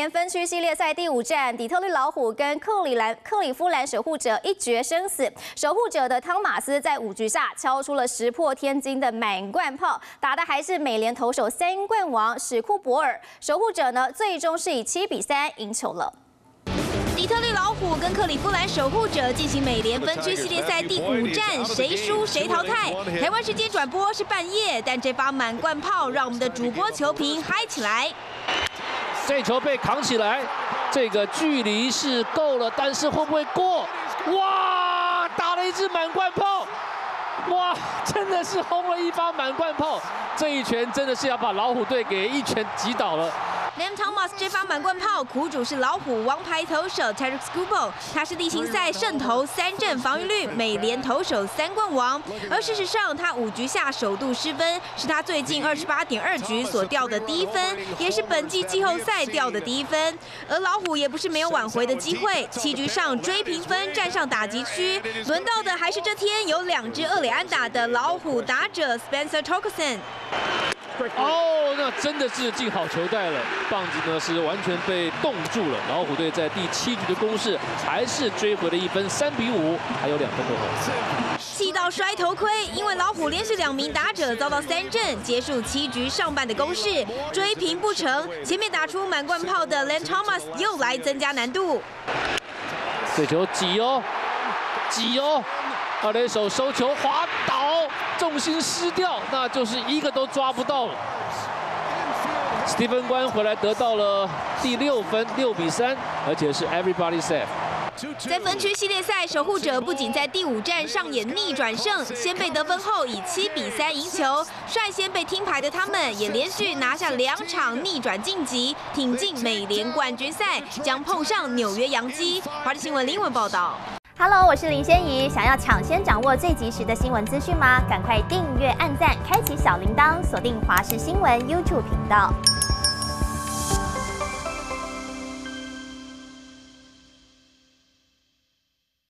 联分区系列赛第5站，底特律老虎跟克里夫兰守护者一决生死。守护者的汤马斯在5局下敲出了石破天惊的满贯炮，打的还是美联投手3冠王史库伯尔。守护者呢，最终是以7比3赢球了。 底特律老虎跟克利夫兰守护者进行美联分区系列赛第5站，谁输谁淘汰。台湾时间转播是半夜，但这发满贯炮让我们的主播球评嗨起来。这球被扛起来，这个距离是够了，但是会不会过？哇，打了一支满贯炮，哇，真的是轰了一发满贯炮，这一拳真的是要把老虎队给一拳击倒了。 M. Thomas 这发满贯炮，苦主是老虎王牌投手 Tarek Skubal， 他是例行赛胜投3振防御率，美联投手3冠王。而事实上，他5局下首度失分，是他最近28.2局所掉的第1分，也是本季季后赛掉的第1分。而老虎也不是没有挽回的机会，7局上追平分，站上打击区，轮到的还是这天有2支2垒安打的老虎打者 Spencer Torkelson。 哦，那真的是进好球带了，棒子呢是完全被冻住了。老虎队在第7局的攻势还是追回了1分，3比5，还有2分多钟。气到摔头盔，因为老虎连续2名打者遭到3振，结束7局上半的攻势，追平不成。前面打出满贯炮的 Lane Thomas 又来增加难度。这球挤哦，2垒手收球滑倒。 重心失掉，那就是一个都抓不到了。史蒂芬关回来得到了第6分，6比3，而且是 everybody safe。在分区系列赛，守护者不仅在第5站上演逆转胜，先被得分后以7比3赢球，率先被听牌的他们也连续拿下2场逆转晋级，挺进美联冠军赛，将碰上纽约洋基。华视新闻林文报道。 Hello， 我是林仙怡。想要抢先掌握最及时的新闻资讯吗？赶快订阅、按赞、开启小铃铛，锁定华视新闻 YouTube 频道。